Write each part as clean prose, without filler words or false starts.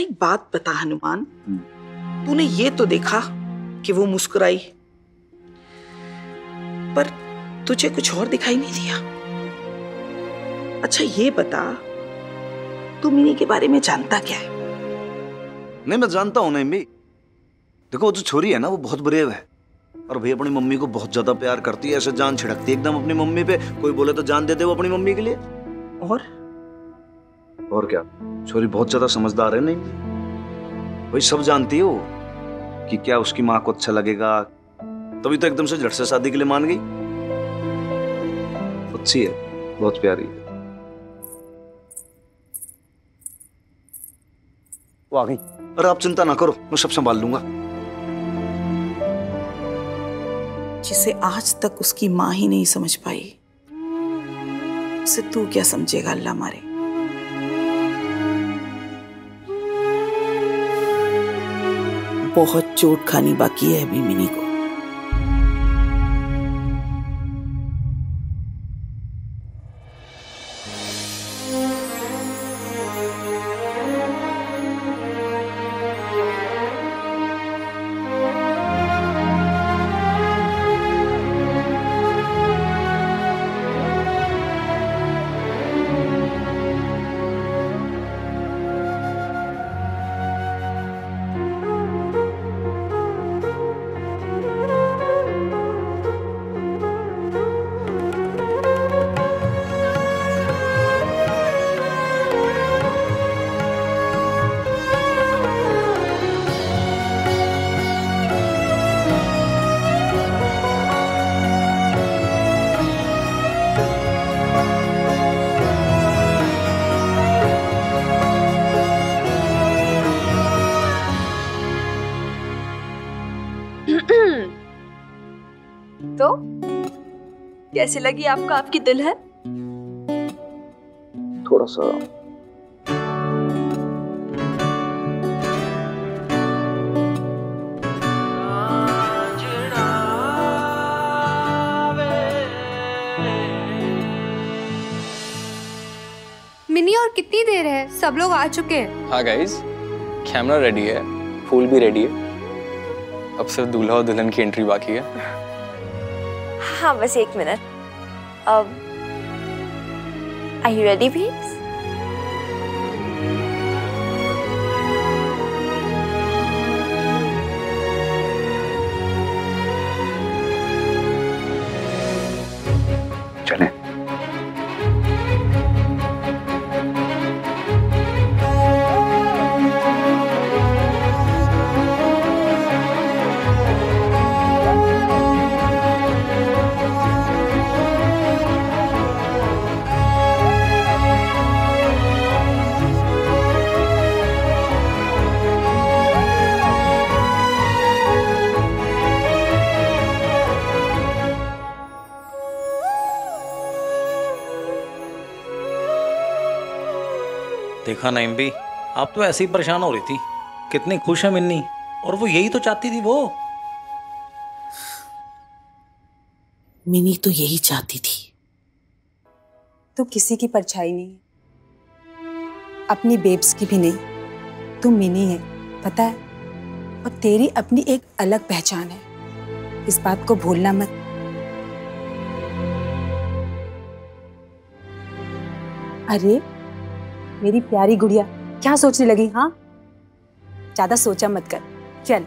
अच्छा एक बात बता हनुमान, तूने ये तो देखा कि वो मुस्कुराई, पर तुझे कुछ और दिखाई नहीं दिया। अच्छा ये बता, तू मिनी के बारे में जानता क्या है? नहीं, मैं जानता हूं ना इम्मी। देखो वो जो छोरी है ना, वो बहुत ब्रेव है और भाई अपनी मम्मी को बहुत ज्यादा प्यार करती है, ऐसे जान छिड़कती है एकदम अपनी मम्मी पे। कोई बोले तो जान देते वो अपनी मम्मी के लिए। और क्या, छोरी बहुत ज्यादा समझदार है। नहीं भाई, सब जानती है वो कि क्या उसकी माँ को अच्छा लगेगा, तभी तो एकदम से झट से शादी के लिए मान गई। अच्छी है, बहुत प्यारी है। वो आ गई। अरे आप चिंता ना करो, मैं सब संभाल लूंगा। जिसे आज तक उसकी माँ ही नहीं समझ पाई, उसे तू क्या समझेगा? अल्लाह मारे। बहुत चोट खानी बाकी है अभी मिनी को। तो कैसी लगी आपको आपकी दुल्हन? थोड़ा सा मिनी, और कितनी देर है? सब लोग आ चुके हैं। हाँ गाइज, कैमरा रेडी है, फूल भी रेडी है, अब सिर्फ दूल्हा और दुल्हन की एंट्री बाकी है। हाँ बस एक minute. Are you ready babes? चले। देखा ना इम्बी, आप तो ऐसे ही परेशान हो रही थी। कितनी खुश है मिन्नी, और वो यही तो चाहती थी। वो मिनी तो यही चाहती थी। तो किसी की परछाई नहीं, अपनी बेब्स की भी नहीं। तू मिनी है पता है, और तेरी अपनी एक अलग पहचान है, इस बात को भूलना मत। अरे मेरी प्यारी गुड़िया, क्या सोचने लगी? हाँ, ज्यादा सोचा मत कर, चल।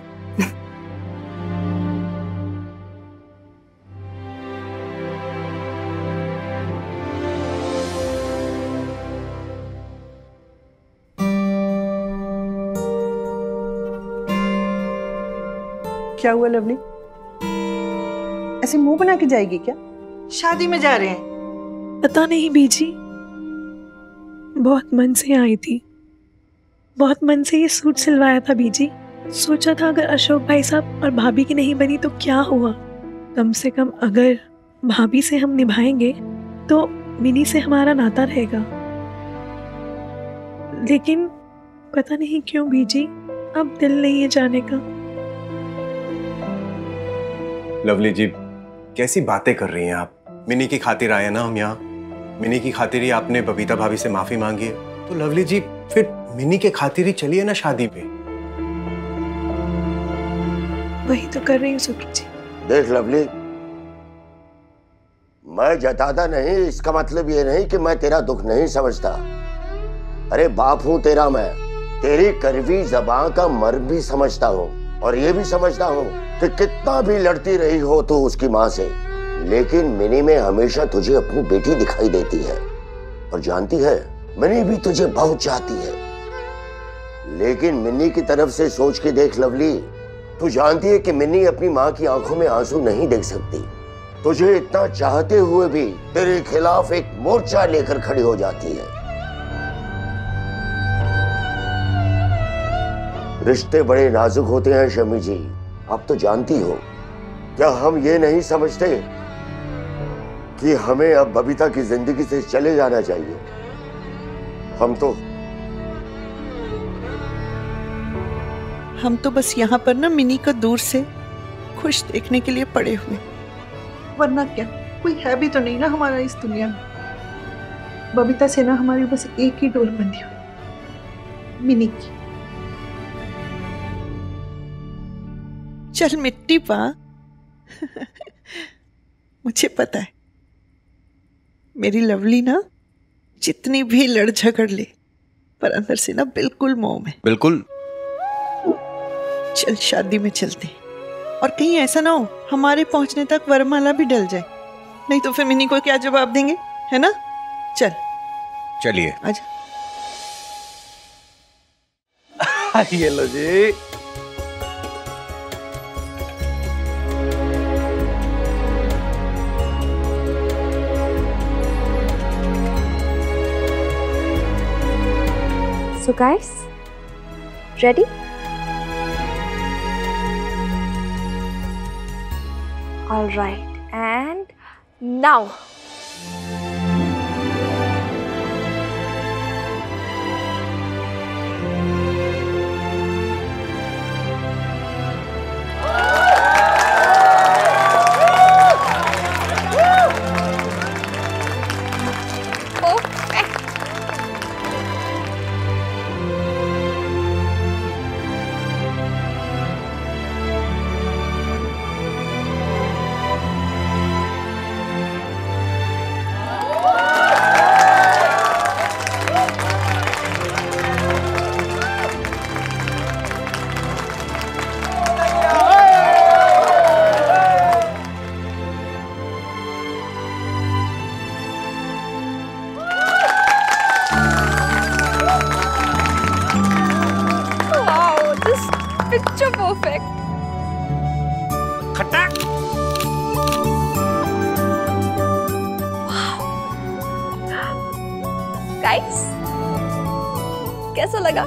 क्या हुआ लवली, ऐसे मुंह बना के जाएगी क्या? शादी में जा रहे हैं? पता नहीं बीजी, बहुत मन से आई थी, बहुत मन से ये सूट सिलवाया था बीजी। सोचा था अगर अशोक भाई साहब और भाभी की नहीं बनी तो क्या हुआ, कम से कम अगर भाभी से हम निभाएंगे तो मिनी से हमारा नाता रहेगा। लेकिन पता नहीं क्यों बीजी, अब दिल नहीं है जाने का। लवली जी, कैसी बातें कर रही हैं आप? मिनी की खातिर आए ना हम यहाँ, मिनी की खातिर ही आपने बबीता भाभी से माफी मांगी है, तो तो लवली जी फिर मिनी के खातिर ही चलिए ना शादी पे। वही तो कर रही हूँ सुखी जी। देख लवली, मैं जताता नहीं इसका मतलब ये नहीं कि मैं तेरा दुख नहीं समझता। अरे बाप हूँ तेरा मैं, तेरी करवी जबान का मर्म भी समझता हूँ और ये भी समझता हूँ कि कितना भी लड़ती रही हो तू उसकी माँ से, लेकिन मिनी में हमेशा तुझे अपनी बेटी दिखाई देती है। और जानती है मिनी भी तुझे बहुत चाहती है, लेकिन मिनी की तरफ से सोच के देख लवली, तू जानती है कि मिनी अपनी माँ की आंखों में आंसू नहीं देख सकती। तुझे इतना चाहते हुए भी तेरे खिलाफ एक मोर्चा लेकर खड़ी हो जाती है। रिश्ते बड़े नाजुक होते हैं शमी जी, आप तो जानती हो। क्या हम ये नहीं समझते कि हमें अब बबीता की जिंदगी से चले जाना चाहिए? हम तो बस यहाँ पर ना मिनी को दूर से खुश देखने के लिए पड़े हुए, वरना क्या कोई है भी तो नहीं ना हमारा इस दुनिया में। बबीता से ना हमारी बस एक ही डोर बंधी हुई, मिनी की। चल मिट्टी पा। मुझे पता है मेरी लवली ना जितनी भी लड़ झगड़ ले, पर अंदर से ना बिल्कुल मोह में बिल्कुल। चल शादी में चलते हैं, और कहीं ऐसा ना हो हमारे पहुंचने तक वरमाला भी डल जाए, नहीं तो फिर मिनी को क्या जवाब देंगे, है ना? चल चलिए। आजा। ये लो जी। So guys, ready? All right, and now. कैसा लगा?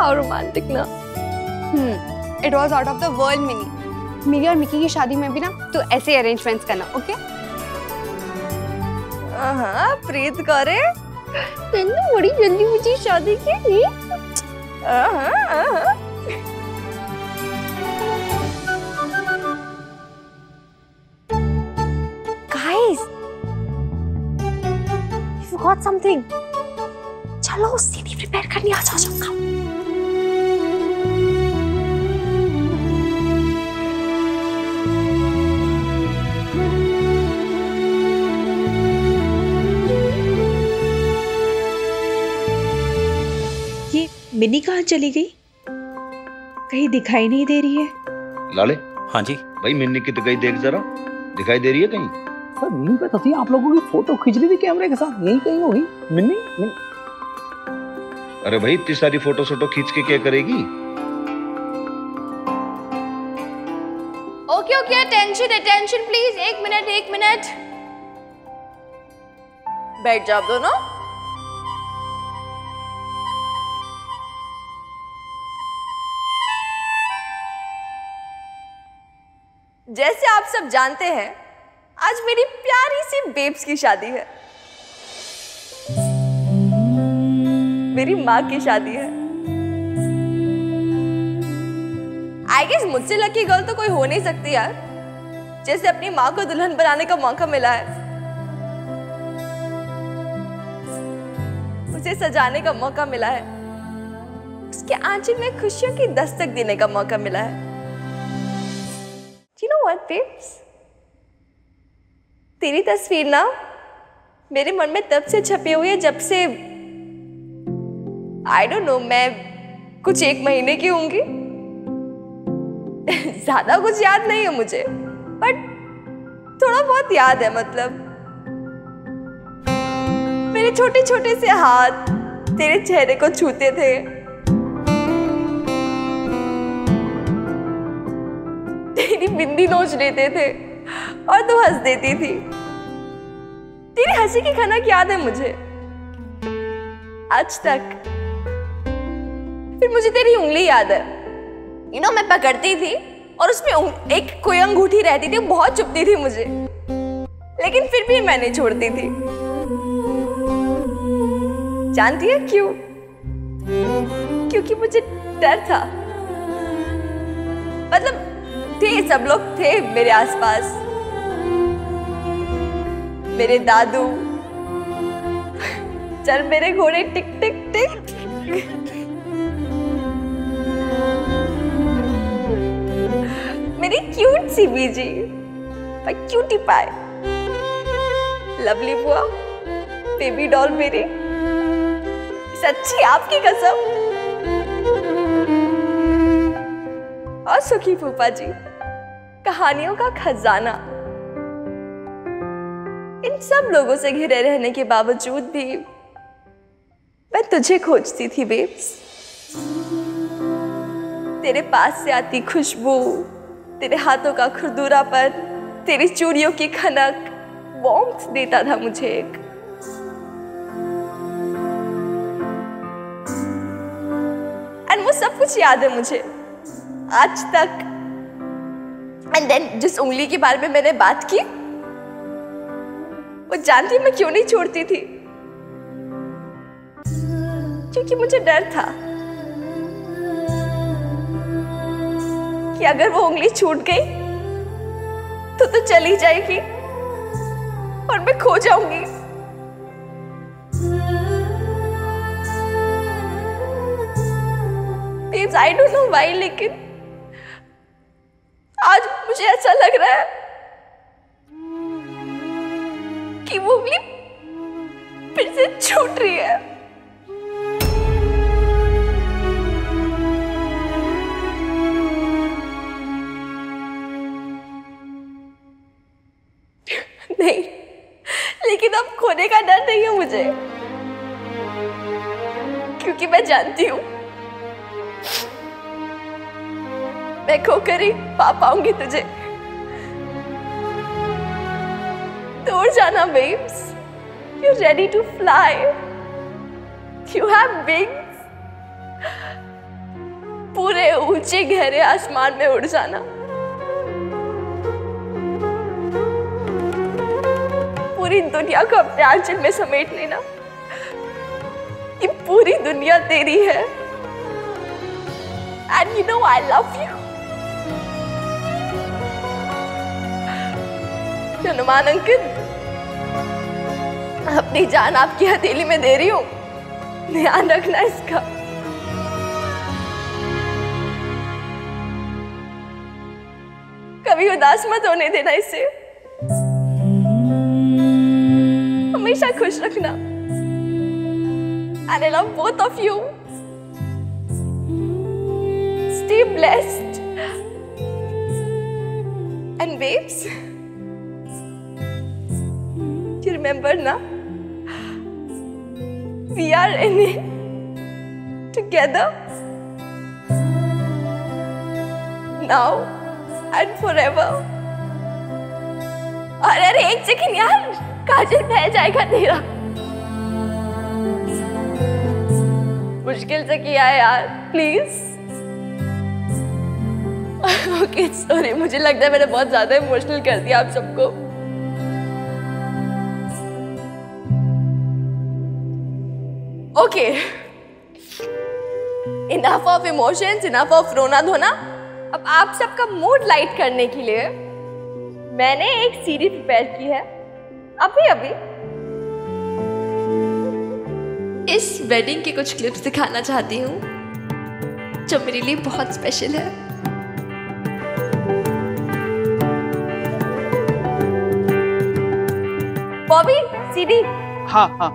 How romantic ना? It was out of the world, Mini. मेरी और मिकी की शादी में भी ना तू ऐसे arrangements करना, ओके? हाँ, प्रीत करे। तन्ना बड़ी जल्दी मुझे शादी की थी। हाँ। Guys, you forgot something. चलो सीधी प्रिपेयर करनी, आ जाओ जाओ। ये मिनी कहाँ चली गई? कहीं दिखाई नहीं दे रही है। लाले। हाँ जी भाई, मिनी की दिखाई देख जरा, दिखाई दे रही है कहीं? सर नींद पे तो थी, आप लोगों की फोटो खींच रही थी कैमरे के साथ, यही कहीं होगी मिनी। अरे भाई इतनी सारी फोटो सोटो खींच के क्या करेगी? Okay okay, attention please. एक मिनट बैठ जाओ दोनों। जैसे आप सब जानते हैं, आज मेरी प्यारी सी बेब्स की शादी है, मेरी माँ की शादी है। I guess मुझसे लकी गर्ल तो कोई हो नहीं सकती यार, जैसे अपनी माँ को दुल्हन बनाने का मौका मिला है। इसे सजाने का मौका मिला है, उसके आंचल में खुशियों की दस्तक देने का मौका मिला है। You know what, babes? तेरी तस्वीर ना मेरे मन में तब से छपी हुई है जब से I don't know, मैं कुछ एक महीने की होंगी। ज्यादा कुछ याद नहीं है मुझे, बट थोड़ा बहुत याद है। मतलब मेरे छोटे छोटे से हाथ तेरे चेहरे को छूते थे, तेरी बिंदी नोच लेते थे और तू हंस देती थी। तेरी हंसी की खनक याद है मुझे आज तक। फिर मुझे तेरी उंगली याद है, यू नो, मैं पकड़ती थी और उसमें एक कोई अंगूठी रहती थी, बहुत चुभती थी मुझे, लेकिन फिर भी मैं नहीं छोड़ती थी। जानती है क्यों? क्योंकि मुझे डर था। मतलब थे, सब लोग थे मेरे आसपास, मेरे दादू, चल मेरे घोड़े टिक टिक टिक, मेरी क्यूट सी बीजी, क्यूटी पाई, लवली बुआ, बेबी डॉल मेरी, सच्ची आपकी कसम, और सुखी फूफा जी, कहानियों का खजाना। इन सब लोगों से घिरे रहने के बावजूद भी मैं तुझे खोजती थी बेब्स। तेरे पास से आती खुशबू, तेरे हाथों का खुरदुरापन, तेरी चूड़ियों की खनक वार्मथ देता था मुझे एक। एंड वो सब कुछ याद है मुझे आज तक। एंड देन जिस उंगली के बारे में मैंने बात की, वो जानती मैं क्यों नहीं छोड़ती थी? क्योंकि मुझे डर था कि अगर वो उंगली छूट गई तो चली जाएगी और मैं खो जाऊंगी। I don't know why, लेकिन आज मुझे ऐसा लग रहा है कि वो उंगली फिर से छूट रही है। नहीं, लेकिन अब खोने का डर नहीं है मुझे, क्योंकि मैं जानती हूं मैं खोकर ही पा पाऊंगी तुझे। दूर जाना babes, you ready to fly, you have wings, पूरे ऊंचे गहरे आसमान में उड़ जाना, पूरी दुनिया को अपने आंचल में समेट लेना। ये पूरी दुनिया तेरी है। And you know I love you। Hanuman uncle, अपनी जान आपकी हथेली में दे रही हूँ, ध्यान रखना इसका। कभी उदास मत होने देना इसे, हमेशा खुश रखना। And I love both of you. Stay blessed. And babes, you remember na? We are in it together. Now and forever. अरे एक सेकंड यार, काजल बह जाएगा तेरा। मुश्किल से किया है यार, प्लीज। ओके सॉरी, मुझे लगता है मैंने बहुत ज्यादा इमोशनल कर दिया आप सबको। Okay, enough of emotions, enough of रोना धोना। अब आप सबका मूड लाइट करने के लिए मैंने एक सीरीज प्रिपेयर की है अभी अभी। इस वेडिंग के कुछ क्लिप्स दिखाना चाहती हूँ जो मेरे लिए बहुत स्पेशल है। बॉबी सीधी। हाँ हाँ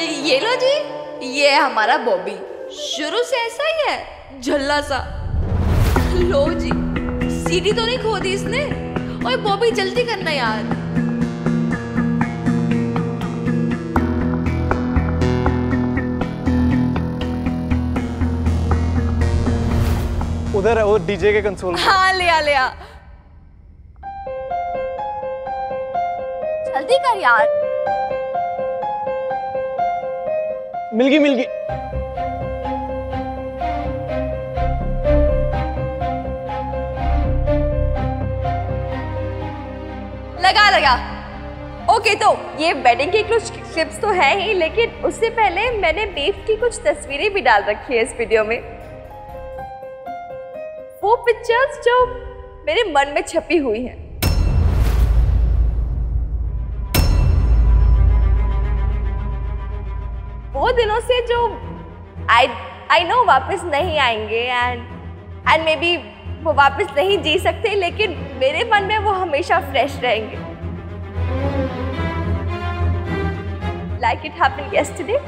ये लो जी, ये है हमारा बॉबी, शुरू से ऐसा ही है, झल्ला सा। लो जी, सीढ़ी तो नहीं खो दी इसने। ओए बॉबी जल्दी करना यार। उधर है वो डीजे के कंसोल। हाँ ले आ। जल्दी कर यार। मिल गई। लगा। ओके तो ये वेडिंग के कुछ क्लिप्स तो है ही, लेकिन उससे पहले मैंने बेफ की कुछ तस्वीरें भी डाल रखी है इस वीडियो में। वो पिक्चर्स जो मेरे मन में छपी हुई हैं। वो दिनों से जो आई नो वापस नहीं आएंगे एंड मे बी वो वापस नहीं जी सकते, लेकिन मेरे मन में वो हमेशा फ्रेश रहेंगे। Like it happened yesterday.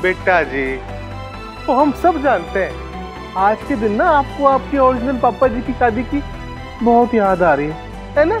बेटा जी, तो हम सब जानते हैं आज के दिन ना आपको आपके ओरिजिनल पापा जी की शादी की बहुत याद आ रही है ना?